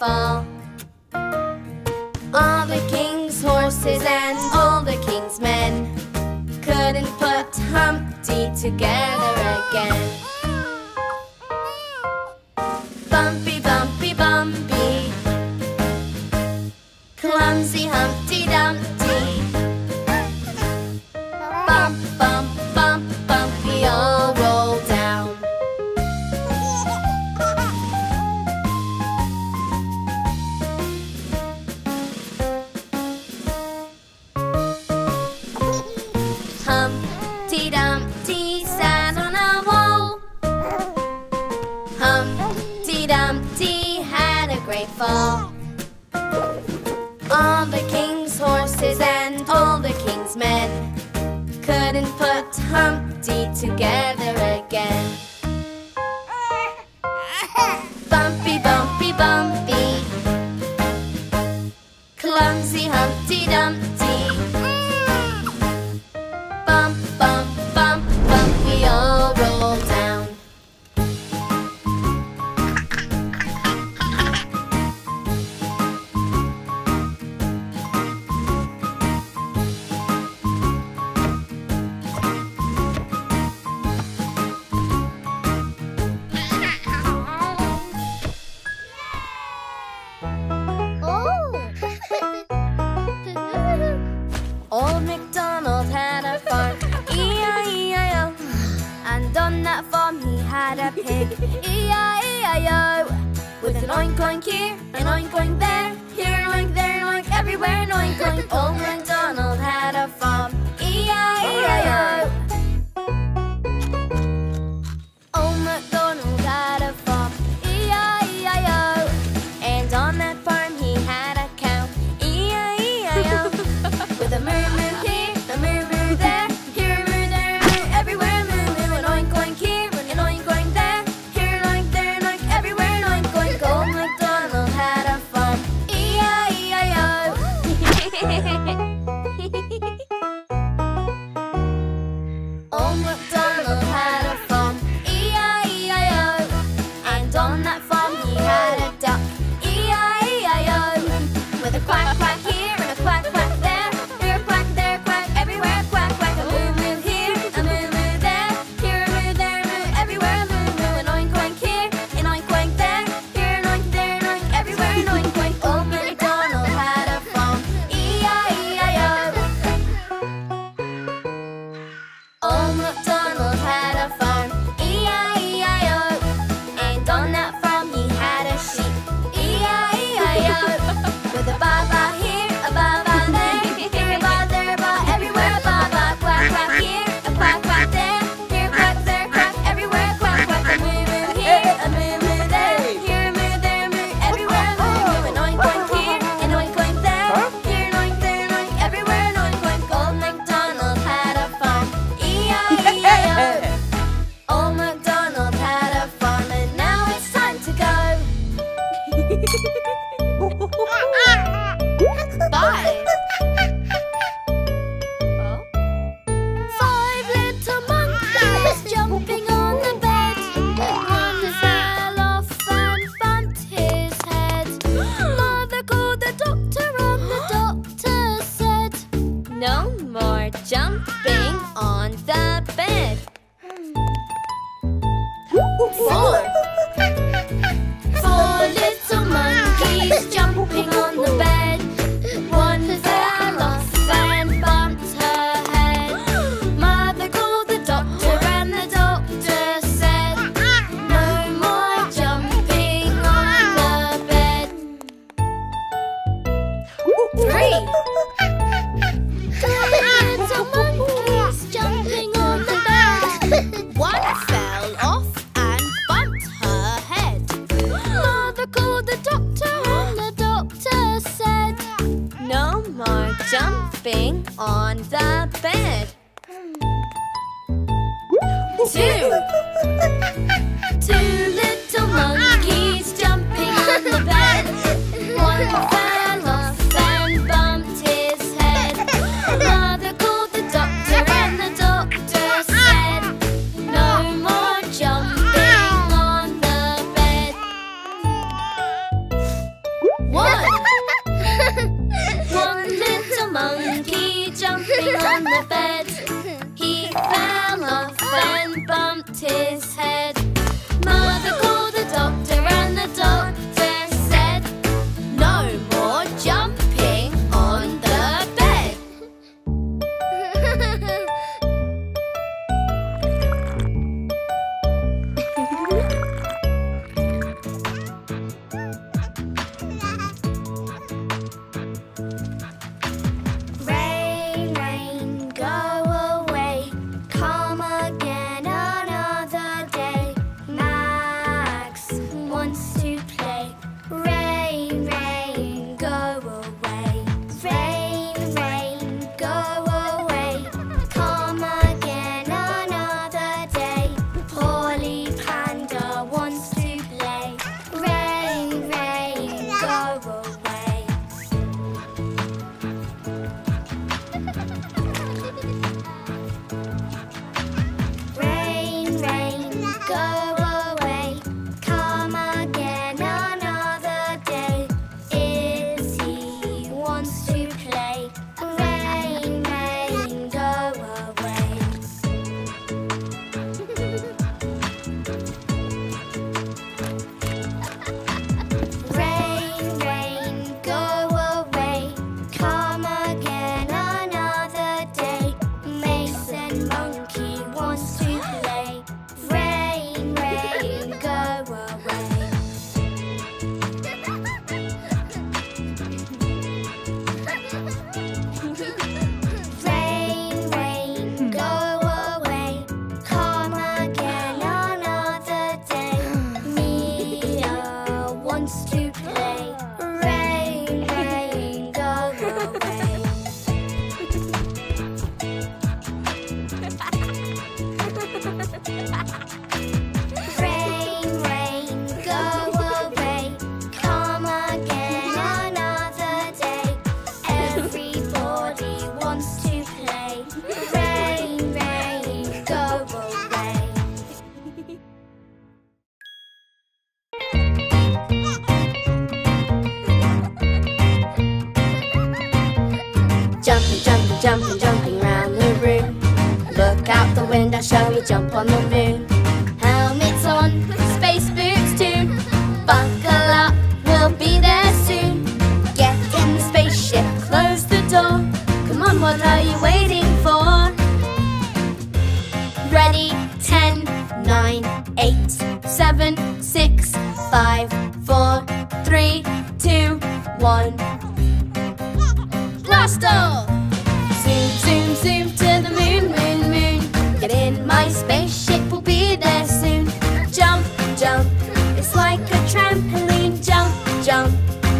Fall. All the kings princes and all the king's men couldn't put Humpty together again. Bumpy, bumpy, bumpy, clumsy Humpty Dumpty. Bump, bump, bump, bump, we all roll down. Rain, rain, go Jumping, jumping, jumping, jumping round the room. Look out the window, shall we jump on the moon? Helmets on, space boots too. Buckle up, we'll be there soon. Get in the spaceship, close the door. Come on, what are you waiting for? Ready, 10, 9, 8, 7, 6, 5, 4, 3, 2, 1. Blast off! Zoom, zoom, zoom to the moon, moon, moon. Get in my spaceship, we'll be there soon. Jump, jump, it's like a trampoline. Jump, jump,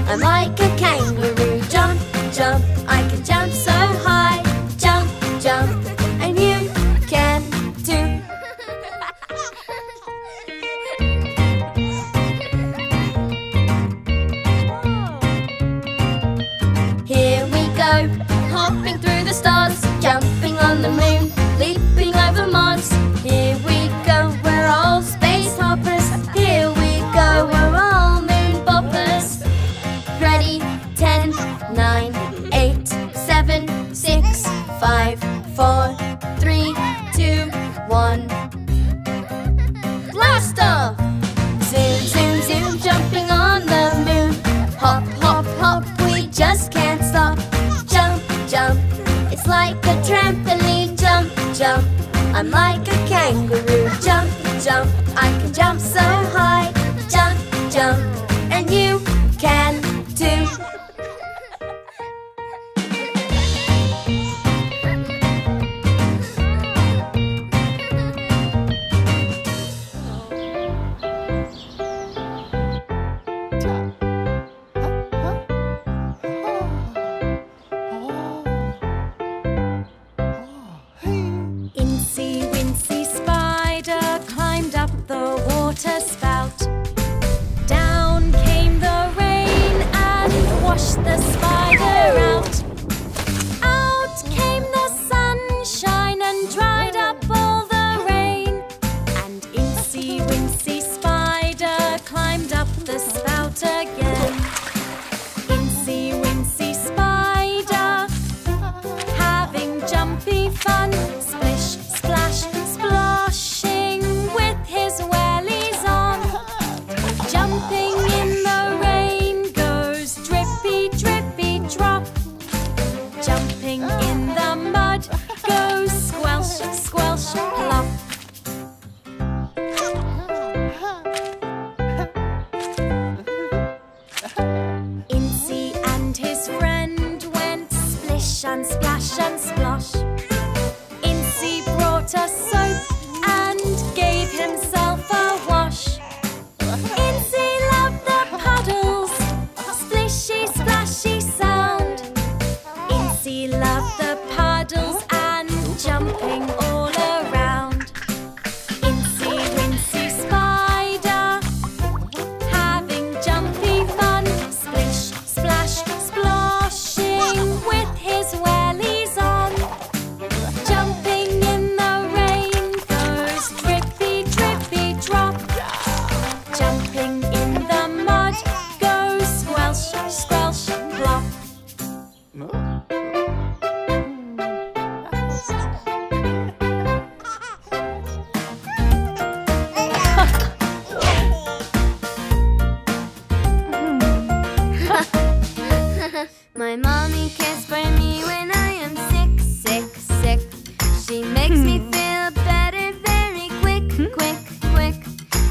I'm like a kangaroo. Jump, jump, I can jump so high. Jump, jump, and you can too. Hopping through the stars, jumping on the moon, leaping over Mars. Here we go, we're all space hoppers. Here we go, we're all moon boppers. Ready, 10, 9, 8, 7, 6, 5, 4, 3, 2, 1. Blast off! Zoom, zoom, zoom, jumping on the moon. Hop, hop, hop, we just can't stop. Jump, it's like a trampoline. Jump, jump, I'm like a kangaroo. Jump, jump, I can jump so high. Jump, jump, and you can too.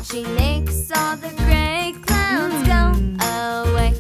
She makes all the grey clouds go away.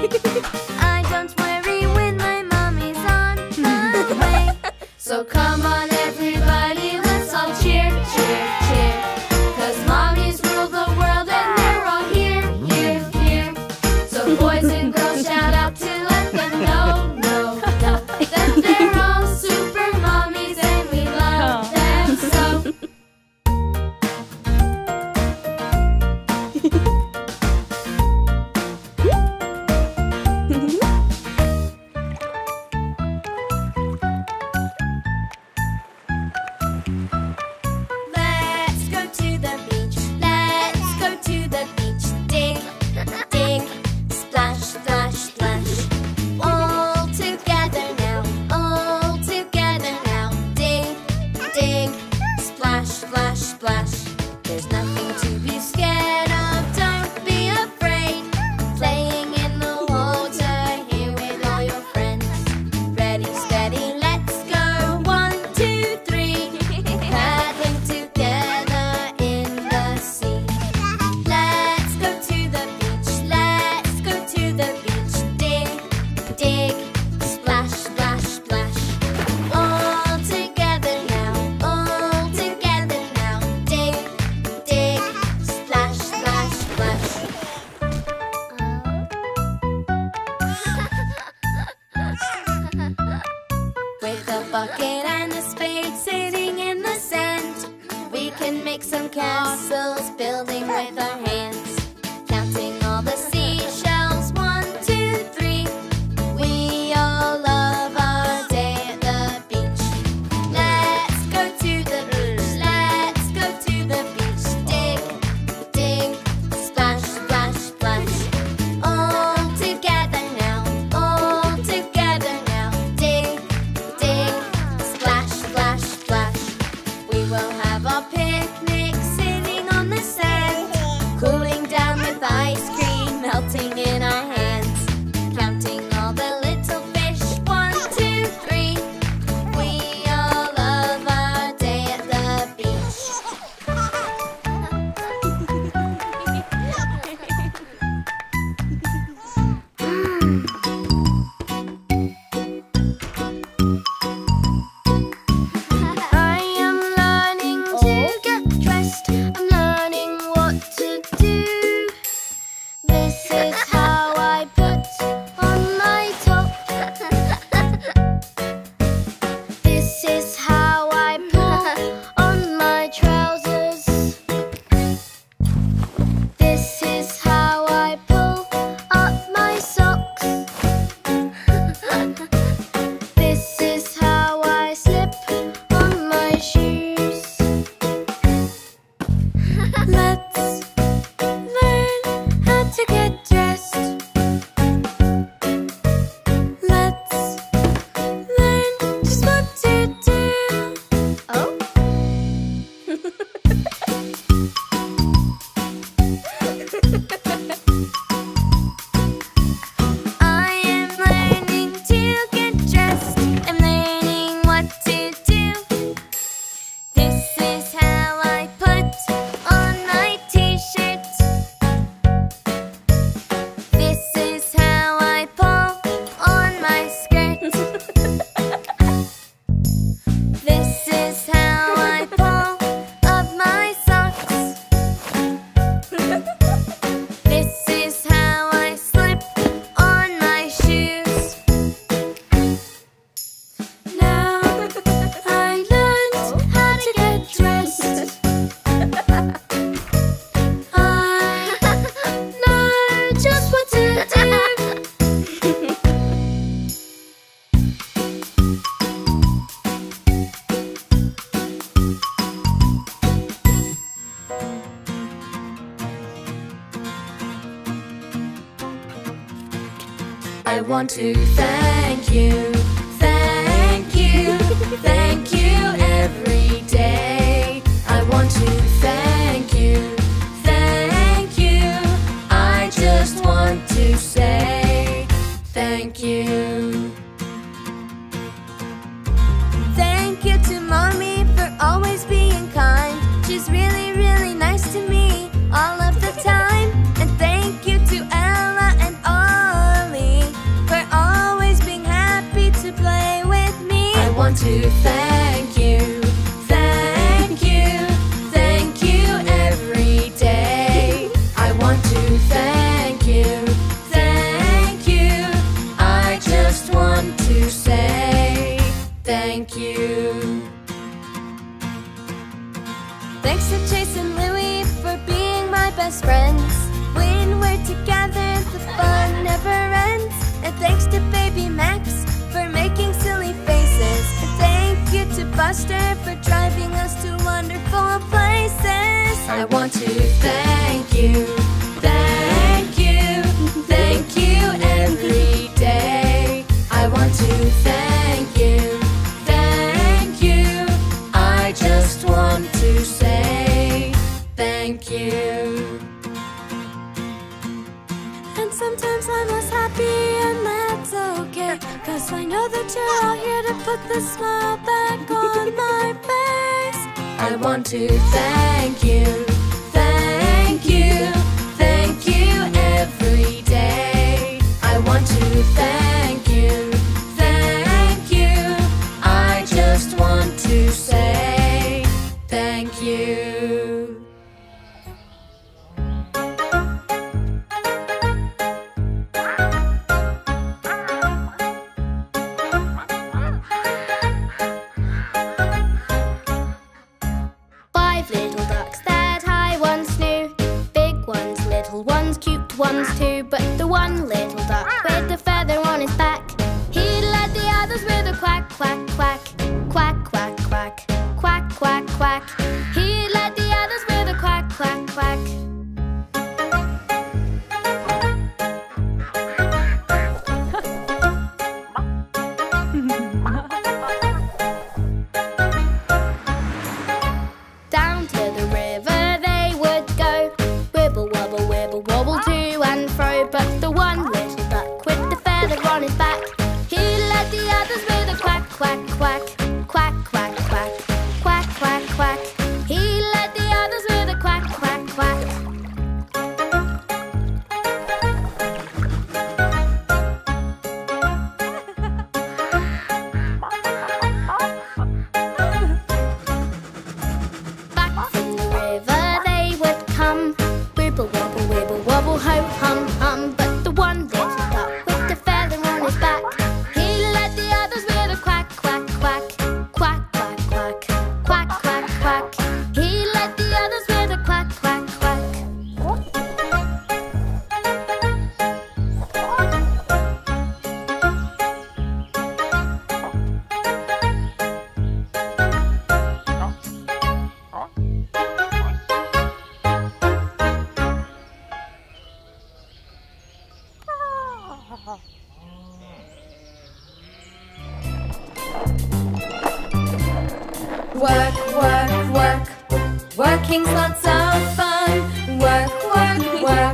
I don't worry when my mommy's on the way. So come on everybody, let's all cheer, cheer, cheer. 'Cause mommies rule the world and they're all here, here, here. So boys and girls shout out to let them know that they're all super mommies and we love them so. I want to thank you, thank you, thank you every day. I want to thank you, thank you. I just want to say thank you. Thank you to Mommy for always being kind. She's really, really nice to me all of the time. And thank you to Ella and Ollie to thank you, thank you, thank you every day. I want to thank you, thank you. I just want to say thank you. Thanks to Chase and Louie for being my best friends. When we're together, the fun never ends. And thanks to baby Max for making silly faces. And thank you to Buster for driving us to wonderful places. I want to thank you, thank you, thank you every day. I want to thank you, thank you. I just want to say thank you. And sometimes I'm less happy, and that's okay, 'cause I know that you're all here to put the smile back on my face. I want to thank you, thank you, thank you every day. I want to thank you, thank you. I just want to say thank you. One's two, but the one little duck with the feather on his back, he led the others with a quack, quack, quack, quack, quack, quack, quack, quack, quack. He led the others with a quack, quack, quack. Working's lots of fun. Work, work, work.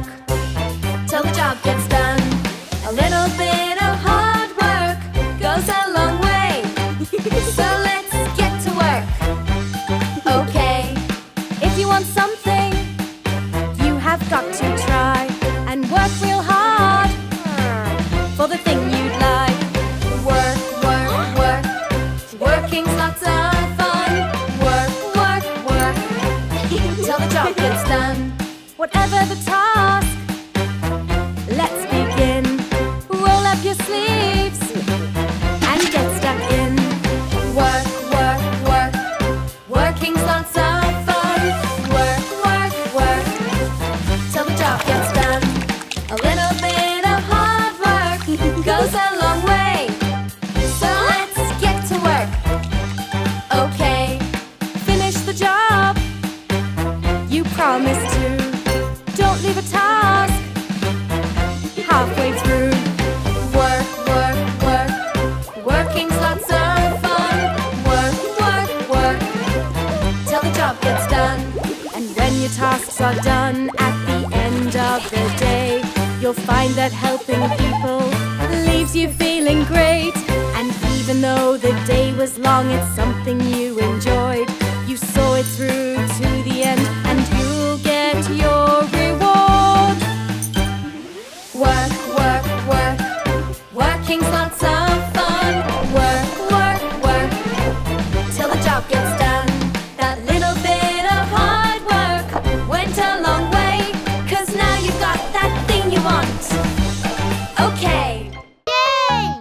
Okay! Yay!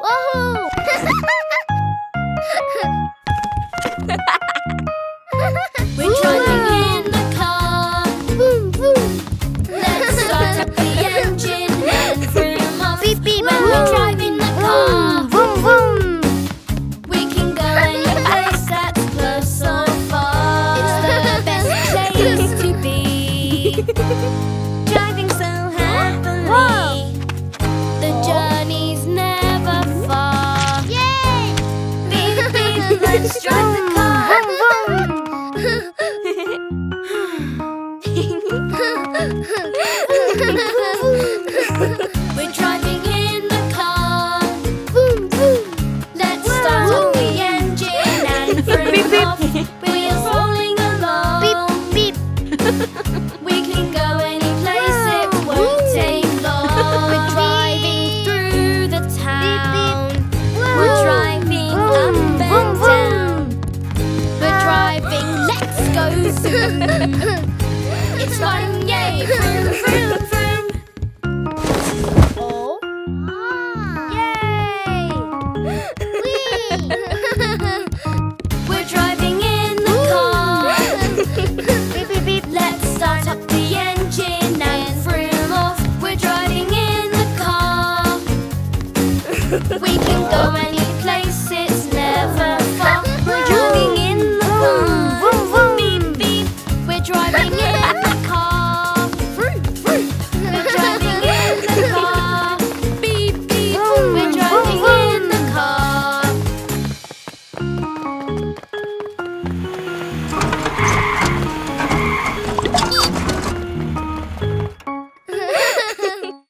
Woohoo! We're driving in the car. Boom, boom. Let's start up the engine and vroom off. Beep, beep, when boom. We're driving the car. Boom, boom, boom. We can go any place that's close or far. It's the best place to be. Driving so happily. Whoa. Journey's never far. Yay! Beep, beep, let's drive the car. We're driving in the car. Boom, boom. Let's start up the engine and vroom off. Wheels rolling along. Beep, beep. We can go any place. It won't take long. We're driving. It's fun, yay! Vroom, vroom, vroom! Oh! Yay! Whee! We're driving in the car. Beep, beep, beep. Let's start up the engine and vroom off. We're driving in the car. We can go and